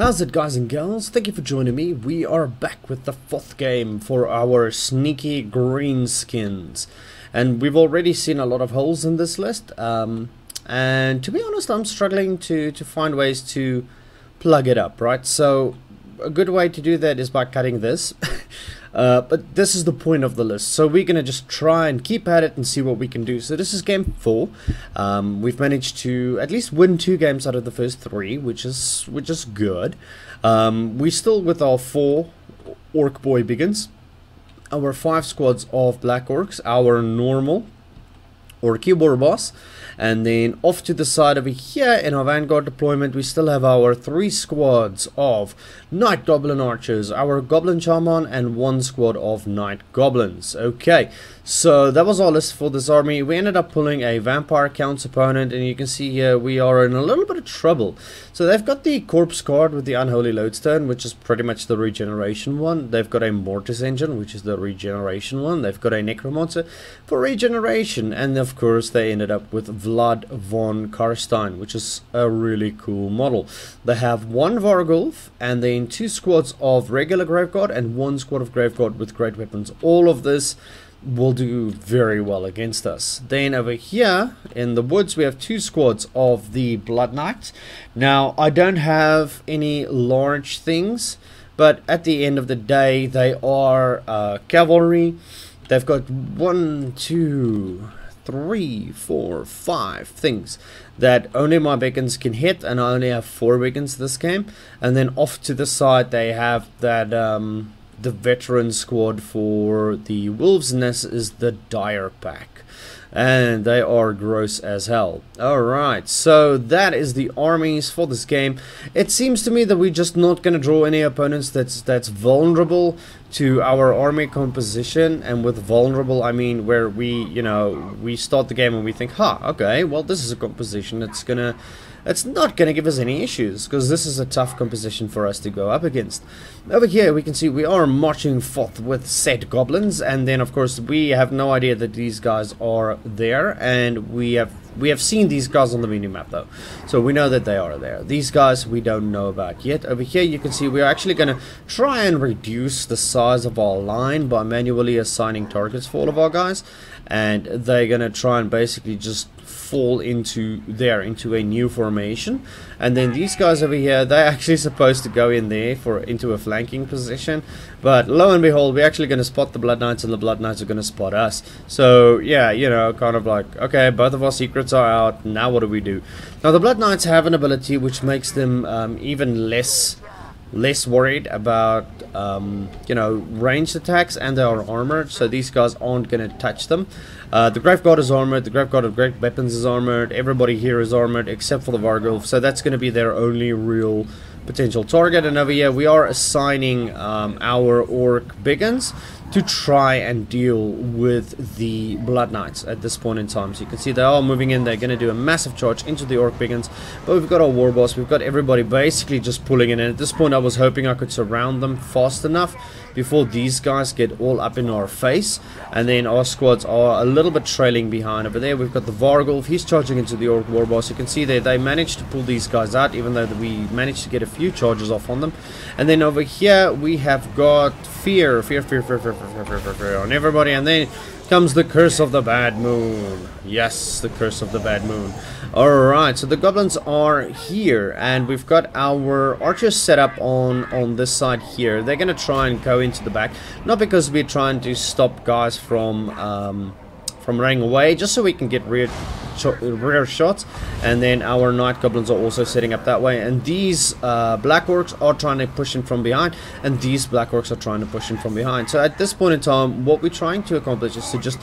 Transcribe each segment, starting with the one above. How's it, guys and gals? Thank you for joining me. We are back with the fourth game for our sneaky green skins, and we've already seen a lot of holes in this list, and to be honest, I'm struggling to find ways to plug it up, right? So a good way to do that is by cutting this. But this is the point of the list, so we're going to just try and keep at it and see what we can do. So this is game 4. We've managed to at least win 2 games out of the first 3, which is good. We're still with our 4 Orc Boy Biggins, our 5 squads of Black Orcs, our normal Orky War Boss, and then off to the side over here in our Vanguard deployment we still have our 3 squads of Night Goblin Archers, our Goblin Charmon, and 1 squad of Night Goblins. Okay, so that was our list for this army. We ended up pulling a Vampire Counts opponent, and you can see here we are in a little bit of trouble. So they've got the Corpse Cart with the Unholy Lodestone, which is pretty much the regeneration one. They've got a Mortis Engine, which is the regeneration one. They've got a Necromancer for regeneration, and of course they ended up with Vlad von Carstein, which is a really cool model. They have 1 Vargulf, and then 2 squads of regular Graveguard and 1 squad of Graveguard with great weapons. All of this will do very well against us. Then over here in the woods we have 2 squads of the Blood Knight. Now I don't have any large things, but at the end of the day they are cavalry. They've got 1, 2, 3, 4, 5 things that only my Biggins can hit, and I only have 4 Biggins this game. And then off to the side they have that the veteran squad for the Wolves Nest is the Dire Pack, and they are gross as hell. Alright, so that is the armies for this game. It seems to me that we're just not going to draw any opponents that's vulnerable to our army composition. And with vulnerable I mean where we, you know, we start the game and we think, huh, okay, well this is a composition that's gonna, it's not going to give us any issues, because this is a tough composition for us to go up against. Over here we can see we are marching forth with said goblins, and then of course we have no idea that these guys are there, and we have seen these guys on the minimap though, so we know that they are there. These guys we don't know about yet. Over here you can see we are actually going to try and reduce the size of our line by manually assigning targets for all of our guys, and they're going to try and basically just fall into a new formation. And then these guys over here, they're actually supposed to go in there into a flanking position, but lo and behold we're actually going to spot the Blood Knights, and the Blood Knights are going to spot us. So yeah, you know, kind of like, okay, both of our secrets are out, now what do we do? Now the Blood Knights have an ability which makes them even less worried about you know, ranged attacks, and they are armored, so these guys aren't going to touch them. The Graveguard is armored, the Graveguard of Great Weapons is armored, everybody here is armored except for the Vargulf, so that's going to be their only real potential target. And over here we are assigning our Orc Biggins to try and deal with the Blood Knights at this point in time. So you can see they are moving in, they're going to do a massive charge into the Orc Biggins, but we've got our War Boss, we've got everybody basically just pulling in, and at this point I was hoping I could surround them fast enough before these guys get all up in our face. And then our squads are a little bit trailing behind. Over there we've got the Vargulf, he's charging into the Orc War Boss. You can see they managed to pull these guys out, even though we managed to get a few charges off on them. And then over here we have got fear on everybody, and then comes the Curse of the Bad Moon. Yes, the Curse of the Bad Moon. Alright, so the goblins are here, and we've got our archers set up on this side here. They're gonna try and go into the back, not because we're trying to stop guys from running away, just so we can get rear shots. And then our Night Goblins are also setting up that way, and these Black Orcs are trying to push in from behind, and these Black Orcs are trying to push in from behind. So at this point in time what we're trying to accomplish is to just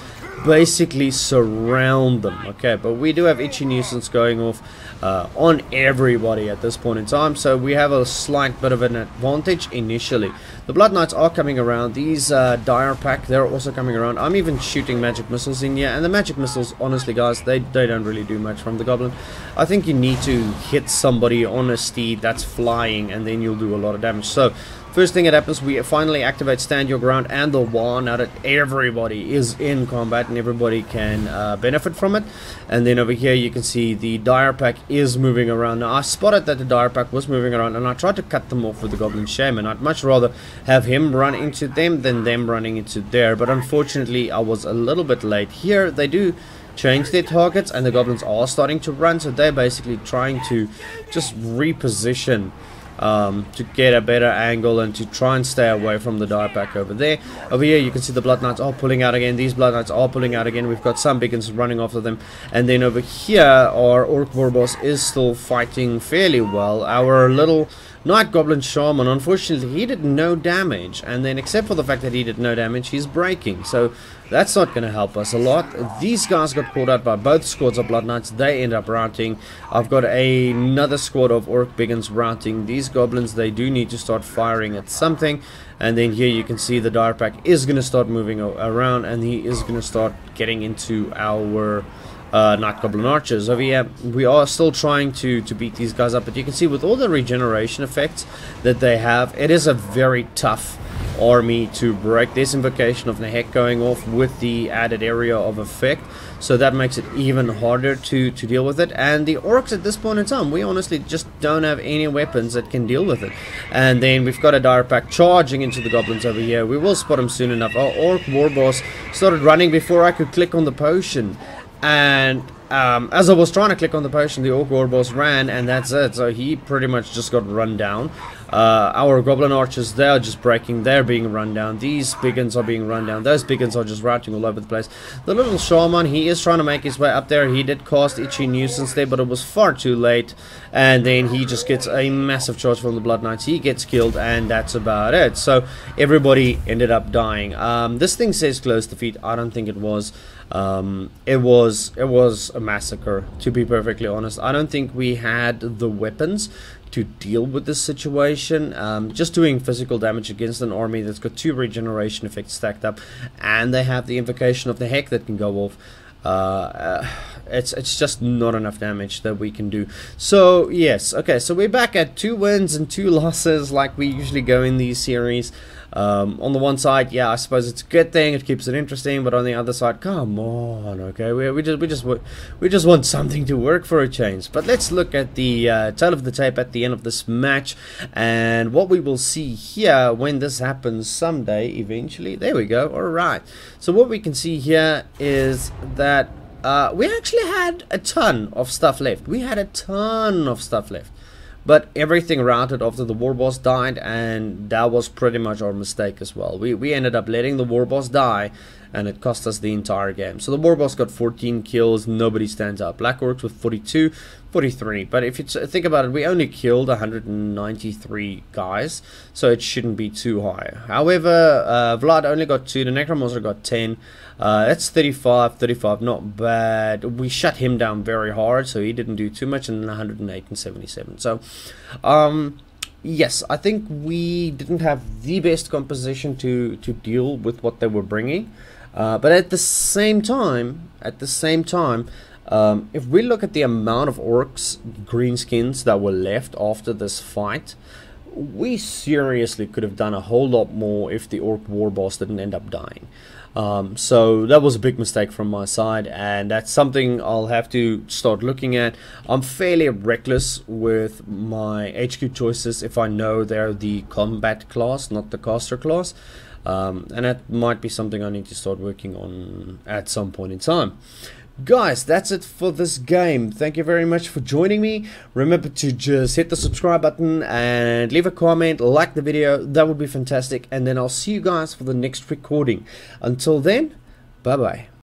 basically surround them. Okay, but we do have Itchy Nuisance going off on everybody at this point in time, so we have a slight bit of an advantage initially. The Blood Knights are coming around, these Dire Pack, they're also coming around. I'm even shooting magic missiles in here, and the magic missiles, honestly guys, they don't really do much from the goblin. I think you need to hit somebody on a steed that's flying, and then you'll do a lot of damage. So First thing that happens, we finally activate Stand Your Ground and the War, now that everybody is in combat and everybody can benefit from it. And then over here you can see the dire pack is moving around. Now I spotted that the dire pack was moving around and I tried to cut them off with the Goblin Shaman. I'd much rather have him run into them than them running into there. But unfortunately I was a little bit late here. They do change their targets and the goblins are starting to run, so they're basically trying to just reposition to get a better angle and to try and stay away from the dire pack over there. Over here you can see the Blood Knights are pulling out again. These Blood Knights are pulling out again. We've got some beacons running after them. And then over here our Orc Warboss is still fighting fairly well. Our little Night Goblin Shaman, unfortunately, he did no damage. And then except for the fact that he did no damage, he's breaking. So that's not going to help us a lot. These guys got called out by both squads of Blood Knights. They end up routing. I've got another squad of Orc Biggins routing. These goblins, they do need to start firing at something. And then here you can see the dire pack is going to start moving around. And he is going to start getting into our Night Goblin Archers. Over here we are still trying to beat these guys up, but you can see with all the regeneration effects that they have, it is a very tough army to break. There's Invocation of Nehek going off with the added area of effect, so that makes it even harder to deal with it. And the orcs at this point in time, we honestly just don't have any weapons that can deal with it. And then we've got a dire pack charging into the goblins over here. We will spot him soon enough. Our Orc Warboss started running before I could click on the potion. And as I was trying to click on the potion, the Orc Warboss ran, and that's it. So he pretty much just got run down. Our Goblin Archers, they are just breaking. They're being run down. These Biggins are being run down. Those Biggins are just routing all over the place. The little Shaman, he is trying to make his way up there. He did cast Itchy Nuisance there, but it was far too late. And then he just gets a massive charge from the Blood Knights. He gets killed, and that's about it. So everybody ended up dying. This thing says close defeat. I don't think it was. It was a massacre, to be perfectly honest. I don't think we had the weapons to deal with this situation. Just doing physical damage against an army that's got two regeneration effects stacked up, and they have the Invocation of Nehek that can go off. It's just not enough damage that we can do. So yes, okay, so we're back at 2 wins and 2 losses like we usually go in these series. On the one side, yeah, I suppose it's a good thing, it keeps it interesting, but on the other side, come on, okay, we just want something to work for a change. But let's look at the tail of the tape at the end of this match, and what we will see here when this happens someday, eventually. There we go. Alright, so what we can see here is that we actually had a ton of stuff left. We had a ton of stuff left. But everything routed after the Warboss died, and that was pretty much our mistake as well. We ended up letting the Warboss die, and it cost us the entire game. So the Warboss got 14 kills, nobody stands out. Black Orcs with 42, 43. But if you think about it, we only killed 193 guys, so it shouldn't be too high. However, Vlad only got 2, the Necromancer got 10. That's 35, not bad. We shut him down very hard, so he didn't do too much, and 108 and 77. So, yes, I think we didn't have the best composition to deal with what they were bringing. But at the same time, if we look at the amount of orcs, greenskins that were left after this fight, we seriously could have done a whole lot more if the Orc Warboss didn't end up dying. So that was a big mistake from my side, and that's something I'll have to start looking at. I'm fairly reckless with my HQ choices if I know they're the combat class, not the caster class. And that might be something I need to start working on at some point in time. Guys, that's it for this game. Thank you very much for joining me. Remember to just hit the subscribe button and leave a comment, like the video. That would be fantastic. And then I'll see you guys for the next recording. Until then, bye-bye.